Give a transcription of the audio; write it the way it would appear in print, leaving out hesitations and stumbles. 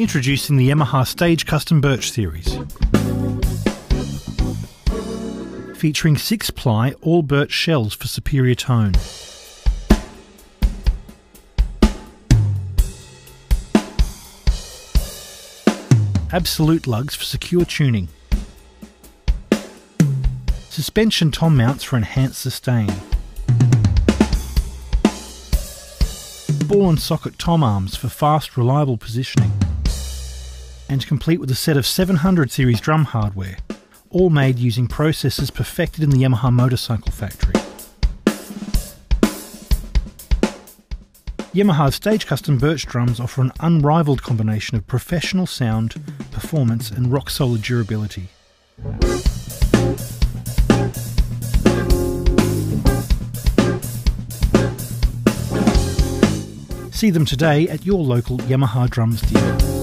introducing the Yamaha Stage Custom Birch series. Featuring 6-ply all birch shells for superior tone. Absolute lugs for secure tuning. Suspension tom mounts for enhanced sustain. Ball and socket tom arms for fast, reliable positioning, and complete with a set of 700 series drum hardware, all made using processes perfected in the Yamaha motorcycle factory. Yamaha's Stage Custom Birch drums offer an unrivaled combination of professional sound, performance and rock-solid durability. See them today at your local Yamaha drums dealer.